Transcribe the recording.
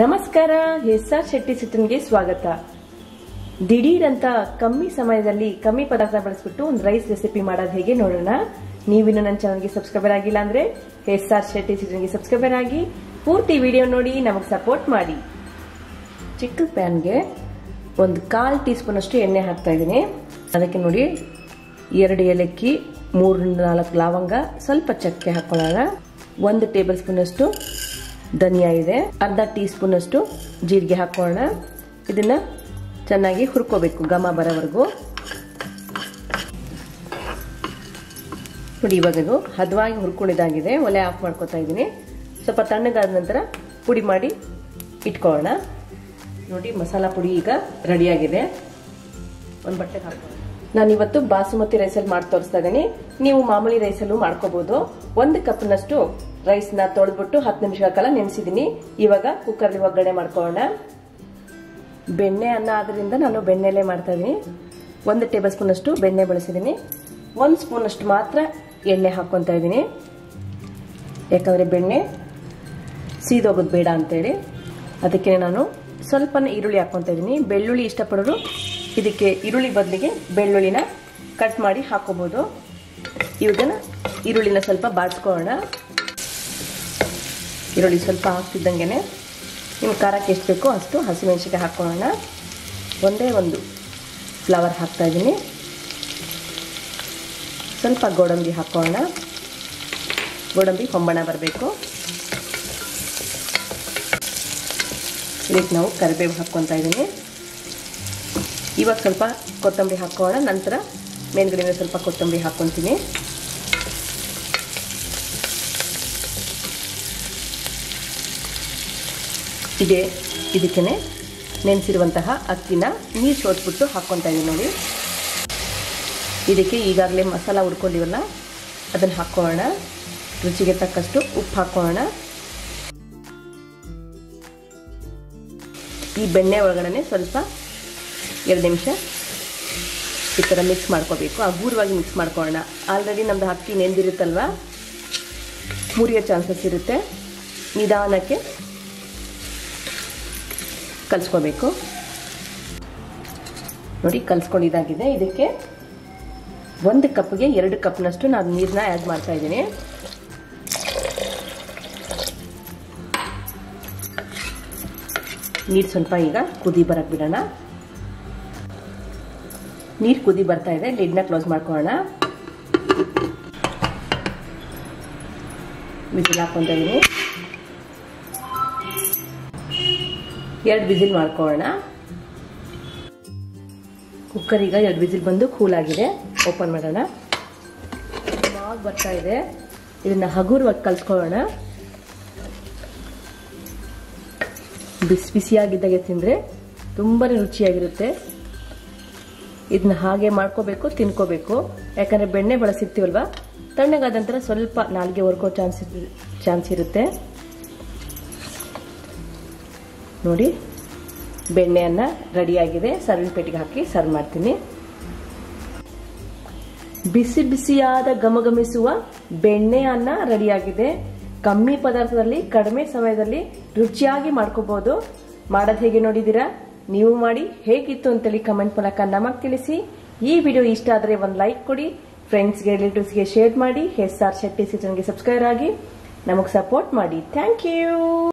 ನಮಸ್ಕಾರ S R Shetty kitchen ಗೆ ಸ್ವಾಗತ। ದಿಢೀರಂತ ಕಮ್ಮಿ ಸಮಯದಲ್ಲಿ ಕಮ್ಮಿ ಪದಾರ್ಥ ಬಳಸಿಬಿಟ್ಟು ಒಂದು ರೈಸ್ ರೆಸಿಪಿ ಮಾಡೋದು ಹೇಗೆ ನೋಡೋಣ। ನೀವು ಇನ್ನೂ ನನ್ನ ಚಾನೆಲ್ ಗೆ ಸಬ್ಸ್ಕ್ರೈಬರ್ ಆಗಿಲ್ಲ ಅಂದ್ರೆ ಎಸ್ ಆರ್ ಶೆಟ್ಟಿ ಕಿಚನ್ ಗೆ ಸಬ್ಸ್ಕ್ರೈಬರ್ ಆಗಿ ಪೂರ್ತಿ ವಿಡಿಯೋ ನೋಡಿ ನಮಗೆ ಸಪೋರ್ಟ್ ಮಾಡಿ। ಚಿಕ್ಕ ಪ್ಯಾನ್ ಗೆ ಒಂದು 1/4 ಟೀಸ್ಪೂನ್ ಅಷ್ಟು ಎಣ್ಣೆ ಹಾಕ್ತಾ ಇದೀನಿ। ಅದಕ್ಕೆ ನೋಡಿ 2 ಏಲಕ್ಕಿ, 3-4 ಲವಂಗ, ಸ್ವಲ್ಪ ಚಕ್ಕೆ ಹಾಕೊಳ್ಳೋಣ। 1 ಟೇಬಲ್ ಸ್ಪೂನ್ ಅಷ್ಟು ಧನಿಯಾ ಇದೆ, ಅರ್ಧ ಟೀ ಸ್ಪೂನ್ ಅಷ್ಟು ಜೀರಿಗೆ ಹಾಕೊಳ್ಳೋಣ। ಇದನ್ನ ಚೆನ್ನಾಗಿ ಹುರ್ಕೋಬೇಕು ಘಮ ಬರೋವರೆಗೂ। ನೋಡಿ ಇವಾಗ ಇದು ಹದವಾಗಿ ಹುರ್ಕೊಂಡಿದ್ದಾಗಿದೆ। ಒಲೆ ಆಫ್ ಮಾಡ್ಕೊತಾ ಇದ್ದೀನಿ। ಸ್ವಲ್ಪ ತಣ್ಣಗಾದ ನಂತರ ಪುಡಿ ಮಾಡಿ ಇಟ್ಕೊಳ್ಳೋಣ। ನೋಡಿ ಮಸಾಲಾ ಪುಡಿ ಈಗ ರೆಡಿಯಾಗಿದೆ। ಒಂದು ಬಟ್ಟೆಗೆ ಹಾಕೋಣ। ನಾನಿವತ್ತು ಬಾಸುಮತಿ ರೈಸಲ್ಲಿ ಮಾಡಿ ತೋರಿಸ್ತಾ ಇದ್ದೀನಿ, ನೀವು ಮಾಮೂಲಿ ರೈಸಲ್ಲೂ ಮಾಡ್ಕೋಬಹುದು। 1 ಕಪ್ನಷ್ಟು ರೈಸ್ನ ತೊಳೆದ್ಬಿಟ್ಟು 10 ನಿಮಿಷಗಳ ಕಾಲ ನೆನೆಸಿದ್ದೀನಿ। ಇವಾಗ ಕುಕ್ಕರ್ಲಿ ಒಗ್ಗರಣೆ ಮಾಡ್ಕೊಳ್ಳೋಣ। ಬೆಣ್ಣೆ ಅನ್ನ ಆದ್ರಿಂದ ನಾನು ಬೆಣ್ಣೆಲೇ ಮಾಡ್ತಾ ಇದ್ದೀನಿ। 1 ಟೇಬಲ್ ಸ್ಪೂನ್ ಅಷ್ಟು ಬೆಣ್ಣೆ ಬಳಸಿದ್ದೀನಿ। 1 ಸ್ಪೂನ್ ಅಷ್ಟು ಮಾತ್ರ ಎಣ್ಣೆ ಹಾಕ್ಕೊತಾ ಇದ್ದೀನಿ, ಯಾಕಂದರೆ ಬೆಣ್ಣೆ ಸೀದೋಗೋದು ಬೇಡ ಅಂತೇಳಿ। ಅದಕ್ಕೆ ನಾನು ಸ್ವಲ್ಪ ಈರುಳ್ಳಿ ಹಾಕ್ಕೊತಾ ಇದ್ದೀನಿ। ಬೆಳ್ಳುಳ್ಳಿ ಇಷ್ಟಪಡೋರು ಇದಕ್ಕೆ ಈರುಳ್ಳಿ ಬದಲಿಗೆ ಬೆಳ್ಳುಳ್ಳಿನ ಕಟ್ ಮಾಡಿ ಹಾಕೋಬಹುದು। ಇವಾಗ ಈರುಳ್ಳಿನ ಸ್ವಲ್ಪ ಬಾಡ್ಸ್ಕೊಳ್ಳೋಣ। ಈರುಳ್ಳಿ ಸ್ವಲ್ಪ ಹಾಕ್ತಿದ್ದಂಗೆ ನಿಮ್ಮ ಖಾರಕ್ಕೆ ಎಷ್ಟು ಬೇಕೋ ಅಷ್ಟು ಹಸಿಮೆಣಸಿಗೆ ಹಾಕ್ಕೊಳ್ಳೋಣ। ಒಂದೇ ಒಂದು ಫ್ಲವರ್ ಹಾಕ್ತಾ ಇದ್ದೀನಿ, ಸ್ವಲ್ಪ ಗೋಡಂಬಿ ಹಾಕ್ಕೊಳ್ಳೋಣ। ಗೋಡಂಬಿ ಹೊಂಬಣ ಬರಬೇಕು। ಇದಕ್ಕೆ ನಾವು ಕರಿಬೇವು ಹಾಕ್ಕೊತಾ ಇದ್ದೀನಿ। ಇವಾಗ ಸ್ವಲ್ಪ ಕೊತ್ತಂಬರಿ ಹಾಕೋಣ, ನಂತರ ಮೇಲ್ಗಡೆಯಿಂದ ಸ್ವಲ್ಪ ಕೊತ್ತಂಬರಿ ಹಾಕ್ಕೊತೀನಿ। ಇದಕ್ಕೆ ನೆನೆಸಿರುವಂತಹ ಅಕ್ಕಿನ ನೀರು ಸೋದ್ಬಿಟ್ಟು ಹಾಕ್ಕೊತಾ ಇದ್ದೀನಿ ನೋಡಿ। ಇದಕ್ಕೆ ಈಗಾಗಲೇ ಮಸಾಲ ಹುಡ್ಕೊಂಡಿವಲ್ಲ ಅದನ್ನು ಹಾಕ್ಕೊಳ್ಳೋಣ। ರುಚಿಗೆ ತಕ್ಕಷ್ಟು ಉಪ್ಪು ಹಾಕ್ಕೊಳ್ಳೋಣ। ಈ ಬೆಣ್ಣೆ ಒಳಗಡೆ ಸ್ವಲ್ಪ 2 ನಿಮಿಷ ಈ ಥರ ಮಿಕ್ಸ್ ಮಾಡ್ಕೋಬೇಕು, ಹಗುರವಾಗಿ ಮಿಕ್ಸ್ ಮಾಡ್ಕೊಳ್ಳೋಣ। ಆಲ್ರೆಡಿ ನಮ್ಮದು ಅಕ್ಕಿ ನೆಂದಿರುತ್ತಲ್ವ, ಮುರಿಯೋ ಚಾನ್ಸಸ್ ಇರುತ್ತೆ, ನಿಧಾನಕ್ಕೆ ಕಲಿಸ್ಕೋಬೇಕು ನೋಡಿ। ಕಲಿಸ್ಕೊಂಡಿದ್ದಾಗಿದೆ। ಇದಕ್ಕೆ 1 ಕಪ್ಗೆ 2 ಕಪ್ನಷ್ಟು ನಾನು ನೀರನ್ನ ಆ್ಯಡ್ ಮಾಡ್ತಾ ಇದ್ದೀನಿ। ನೀರು ಸ್ವಲ್ಪ ಈಗ ಕುದಿ ಬರಕ್ಕೆ ಬಿಡೋಣ। ನೀರು ಕುದಿ ಬರ್ತಾ ಇದೆ, ಲಿಡ್ನ ಕ್ಲೋಸ್ ಮಾಡ್ಕೊಳ್ಳೋಣ। ಬಿಸಿಲ್ ಹಾಕ್ಕೊಂತ ಇದ್ದೀನಿ, 2 ಬಿಸಿಲ್ ಮಾಡ್ಕೊಳ್ಳೋಣ। ಕುಕ್ಕರ್ ಈಗ 2 ಬಿಸಿಲ್ ಬಂದು ಕೂಲ್ ಆಗಿದೆ, ಓಪನ್ ಮಾಡೋಣ। ಸ್ಮಾಗ್ ಬರ್ತಾ ಇದೆ, ಇದನ್ನ ಹಗುರವಾಗಿ ಕಲಿಸ್ಕೊಳ್ಳೋಣ। ಬಿಸಿ ಬಿಸಿಯಾಗಿದ್ದಾಗೆ ತಿಂದರೆ ತುಂಬಾ ರುಚಿಯಾಗಿರುತ್ತೆ। ಇದನ್ನ ಹಾಗೆ ಮಾಡ್ಕೋಬೇಕು, ತಿನ್ಕೋಬೇಕು, ಯಾಕಂದರೆ ಬೆಣ್ಣೆ ಬಳಸಿರ್ತೀವಲ್ವ, ತಣ್ಣಗಾದ ನಂತರ ಸ್ವಲ್ಪ ನಾಲ್ಗೆ ಹೊರ್ಕೋ ಚಾನ್ಸ್ ಇರುತ್ತೆ ನೋಡಿ। ಬೆಣ್ಣೆಯನ್ನು ರೆಡಿಯಾಗಿದೆ, ಸರ್ವಿಂಗ್ ಪ್ಲೇಟಿಗೆ ಹಾಕಿ ಸರ್ವ್ ಮಾಡ್ತೀನಿ। ಬಿಸಿ ಬಿಸಿಯಾದ ಘಮಘಮಿಸುವ ಬೆಣ್ಣೆ ಅನ್ನ ರೆಡಿಯಾಗಿದೆ। ಕಮ್ಮಿ ಪದಾರ್ಥದಲ್ಲಿ ಕಡಿಮೆ ಸಮಯದಲ್ಲಿ ರುಚಿಯಾಗಿ ಮಾಡ್ಕೋಬಹುದು। ಮಾಡೋದು ಹೇಗೆ ನೋಡಿದ್ದೀರಾ? ನೀವು ಮಾಡಿ ಹೇಗಿತ್ತು ಅಂತೇಳಿ ಕಮೆಂಟ್ ಮೂಲಕ ನಮಗೆ ತಿಳಿಸಿ। ಈ ವಿಡಿಯೋ ಇಷ್ಟ ಆದರೆ ಒಂದು ಲೈಕ್ ಕೊಡಿ, ಫ್ರೆಂಡ್ಸ್ಗೆ ರಿಲೇಟಿವ್ಸ್ಗೆ ಶೇರ್ ಮಾಡಿ, ಎಸ್ ಆರ್ ಶೆಟ್ಟಿ ಕಿಚನ್ಗೆ ಸಬ್ಸ್ಕ್ರೈಬ್ ಆಗಿ ನಮಗೆ ಸಪೋರ್ಟ್ ಮಾಡಿ। Thank you.